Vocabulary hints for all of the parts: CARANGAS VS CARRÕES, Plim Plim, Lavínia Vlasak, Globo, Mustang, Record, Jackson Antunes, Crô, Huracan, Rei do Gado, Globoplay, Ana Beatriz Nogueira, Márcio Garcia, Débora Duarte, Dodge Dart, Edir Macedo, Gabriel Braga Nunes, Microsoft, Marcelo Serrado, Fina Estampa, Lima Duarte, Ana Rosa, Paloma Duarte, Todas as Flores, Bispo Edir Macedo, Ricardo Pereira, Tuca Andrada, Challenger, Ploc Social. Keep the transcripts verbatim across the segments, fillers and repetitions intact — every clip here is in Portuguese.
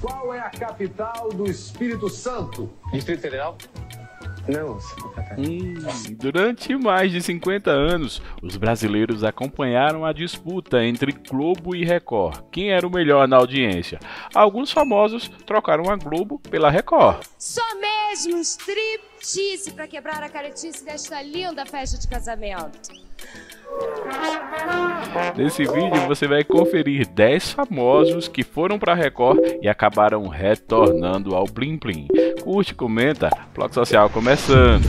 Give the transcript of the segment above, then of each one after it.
Qual é a capital do Espírito Santo? Distrito Federal? Não. Hum, durante mais de cinquenta anos, os brasileiros acompanharam a disputa entre Globo e Record. Quem era o melhor na audiência? Alguns famosos trocaram a Globo pela Record. Só mesmo striptease para quebrar a caretice desta linda festa de casamento. Nesse vídeo você vai conferir dez famosos que foram pra Record e acabaram retornando ao Blim Blim. Curte, comenta, Ploc Social começando.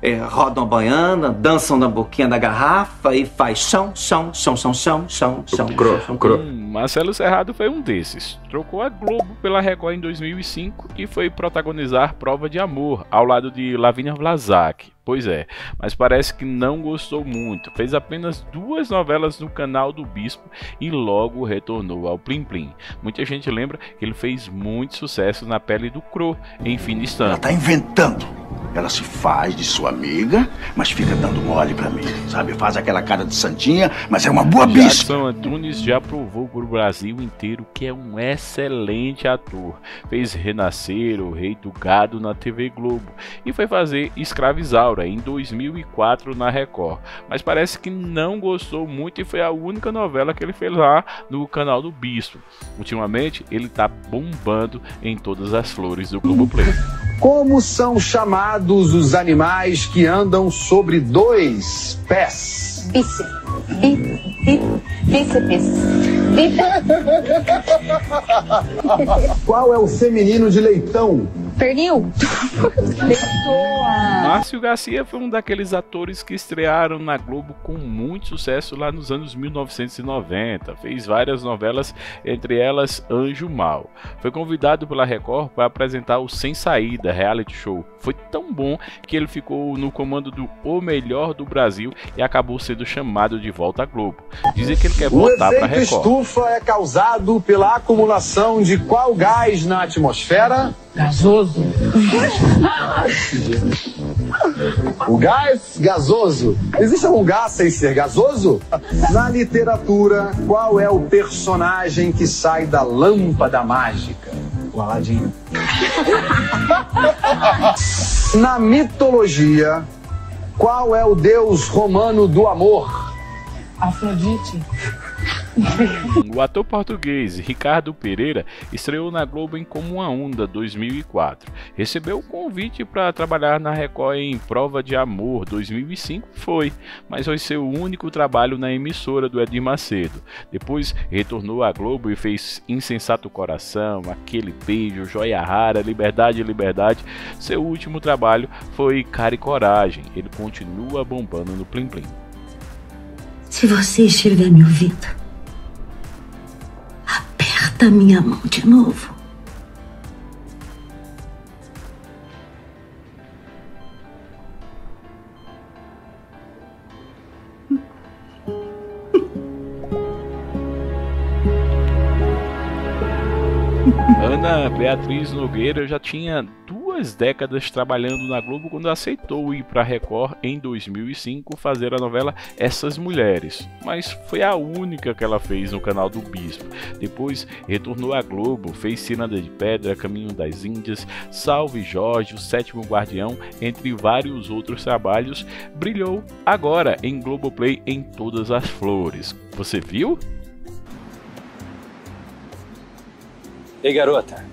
É, rodam baiana, dançam na boquinha da garrafa e faz chão, chão, chão, chão, chão, chão, chão, cro, chão, cro. Hum, Marcelo Serrado foi um desses. Trocou a Globo pela Record em dois mil e cinco e foi protagonizar Prova de Amor, ao lado de Lavínia Vlasak. Pois é, mas parece que não gostou muito. Fez apenas duas novelas no canal do Bispo e logo retornou ao Plim Plim. Muita gente lembra que ele fez muito sucesso na pele do Cro, em Fina Estampa. Ela tá inventando. Ela se faz de sua amiga, mas fica dando mole pra mim, sabe? Faz aquela cara de santinha, mas é uma boa bicha. Jackson Antunes já provou pro Brasil inteiro que é um excelente ator. Fez renascer o Rei do Gado na T V Globo e foi fazer Escravizar em dois mil e quatro na Record, mas parece que não gostou muito e foi a única novela que ele fez lá no canal do Bispo. Ultimamente ele tá bombando em Todas as Flores do Globoplay. Como são chamados os animais que andam sobre dois pés? Bíceps. Bíceps. Qual é o feminino de leitão? Pernil. Márcio Garcia foi um daqueles atores que estrearam na Globo com muito sucesso lá nos anos mil novecentos e noventa. Fez várias novelas, entre elas Anjo Mal. Foi convidado pela Record para apresentar o Sem Saída, reality show. Foi tão bom que ele ficou no comando do O Melhor do Brasil e acabou sendo chamado de volta à Globo. Dizem que ele quer voltar para a Record. O efeito estufa é causado pela acumulação de qual gás na atmosfera? Gasoso. O gás gasoso. Existe algum gás sem ser gasoso? Na literatura, qual é o personagem que sai da lâmpada mágica? O Aladinho. Na mitologia, qual é o deus romano do amor? Afrodite. O ator português Ricardo Pereira estreou na Globo em Como uma Onda dois mil e quatro. Recebeu o convite para trabalhar na Record em Prova de Amor dois mil e cinco, foi, mas foi seu único trabalho na emissora do Edir Macedo. Depois retornou à Globo e fez Insensato Coração, Aquele Beijo, Joia Rara, Liberdade, Liberdade. Seu último trabalho foi Cara e Coragem. Ele continua bombando no Plim Plim. Se você enxergar minha vida, aperta minha mão de novo. Ana Beatriz Nogueira já tinha duas décadas trabalhando na Globo quando aceitou ir para a Record em dois mil e cinco fazer a novela Essas Mulheres, mas foi a única que ela fez no canal do Bispo. Depois retornou à Globo, fez Ciranda de Pedra, Caminho das Índias, Salve Jorge, O Sétimo Guardião, entre vários outros trabalhos. Brilhou agora em Globoplay em Todas as Flores. Você viu? Ei, garota.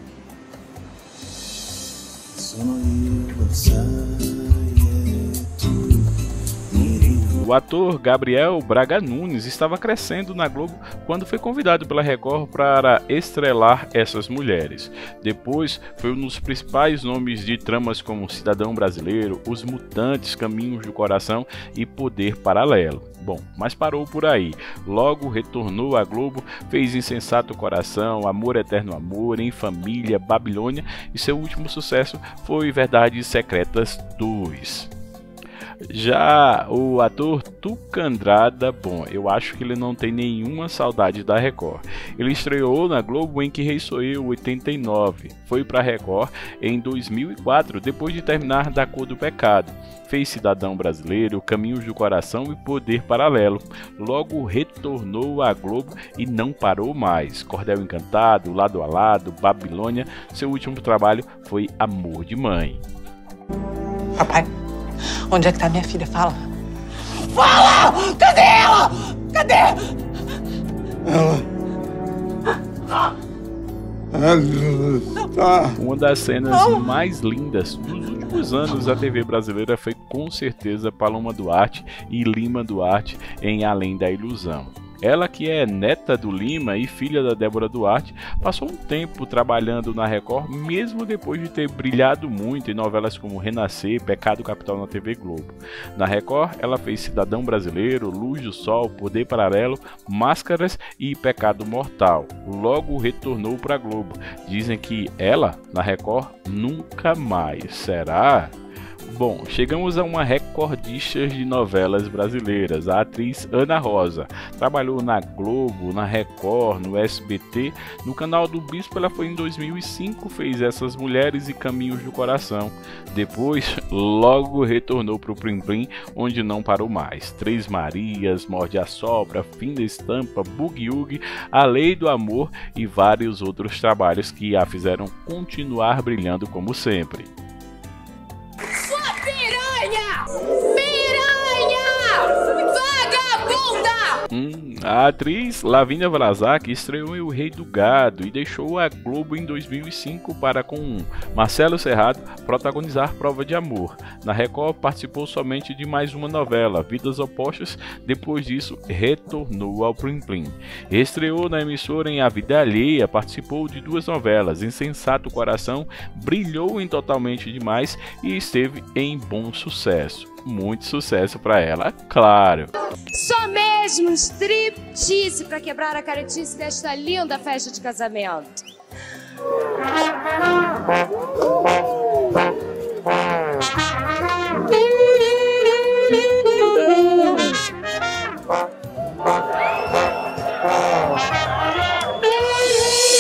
O ator Gabriel Braga Nunes estava crescendo na Globo quando foi convidado pela Record para estrelar Essas Mulheres. Depois foi um dos principais nomes de tramas como Cidadão Brasileiro, Os Mutantes, Caminhos do Coração e Poder Paralelo. Bom, mas parou por aí. Logo retornou à Globo, fez Insensato Coração, Amor Eterno Amor, Em Família, Babilônia e seu último sucesso foi Verdades Secretas dois. Já o ator Tuca Andrada, bom, eu acho que ele não tem nenhuma saudade da Record. Ele estreou na Globo em Que Rei Sou Eu, oitenta e nove. Foi para a Record em dois mil e quatro, depois de terminar Da Cor do Pecado. Fez Cidadão Brasileiro, Caminhos do Coração e Poder Paralelo. Logo retornou à Globo e não parou mais. Cordel Encantado, Lado a Lado, Babilônia. Seu último trabalho foi Amor de Mãe. Papai, onde é que tá minha filha? Fala! Fala! Cadê ela? Cadê? Ela... Uma das cenas mais lindas dos últimos anos da T V brasileira foi com certeza Paloma Duarte e Lima Duarte em Além da Ilusão. Ela, que é neta do Lima e filha da Débora Duarte, passou um tempo trabalhando na Record, mesmo depois de ter brilhado muito em novelas como Renascer, Pecado Capital na T V Globo. Na Record, ela fez Cidadão Brasileiro, Luz do Sol, Poder Paralelo, Máscaras e Pecado Mortal. Logo retornou para a Globo. Dizem que ela, na Record, nunca mais. Será? Bom, chegamos a uma recordista de novelas brasileiras, a atriz Ana Rosa. Trabalhou na Globo, na Record, no S B T, no Canal do Bispo ela foi em dois mil e cinco, fez Essas Mulheres e Caminhos do Coração. Depois, logo retornou para o Plim Plim, onde não parou mais. Três Marias, Morde a Sopra, Fina Estampa, Boogie Woogie, A Lei do Amor e vários outros trabalhos que a fizeram continuar brilhando como sempre. Hum, a atriz Lavínia Vlasak estreou em O Rei do Gado e deixou a Globo em dois mil e cinco para, com Marcelo Serrado, protagonizar Prova de Amor. Na Record participou somente de mais uma novela, Vidas Opostas, depois disso retornou ao Plim Plim. Estreou na emissora em A Vida Alheia, participou de duas novelas, Insensato Coração, brilhou em Totalmente Demais e esteve em Bom Sucesso. Muito sucesso para ela, claro. Só mesmo striptease para quebrar a caretice desta linda festa de casamento.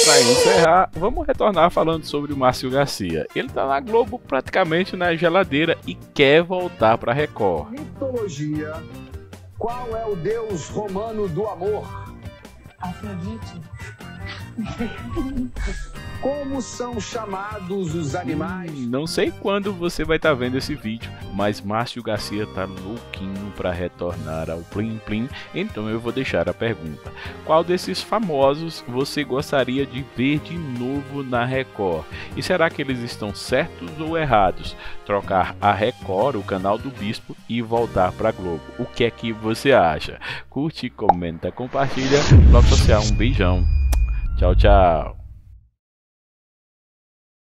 Para encerrar, vamos retornar falando sobre o Márcio Garcia. Ele tá na Globo praticamente na geladeira e quer voltar pra Record. Mitologia. Qual é o deus romano do amor? Afrodite. Como são chamados os animais? Hum, não sei quando você vai estar tá vendo esse vídeo, mas Márcio Garcia tá louquinho para retornar ao Plim Plim, então eu vou deixar a pergunta. Qual desses famosos você gostaria de ver de novo na Record? E será que eles estão certos ou errados? Trocar a Record, o Canal do Bispo, e voltar para Globo. O que é que você acha? Curte, comenta, compartilha. Ploc Social, um beijão. Tchau, tchau.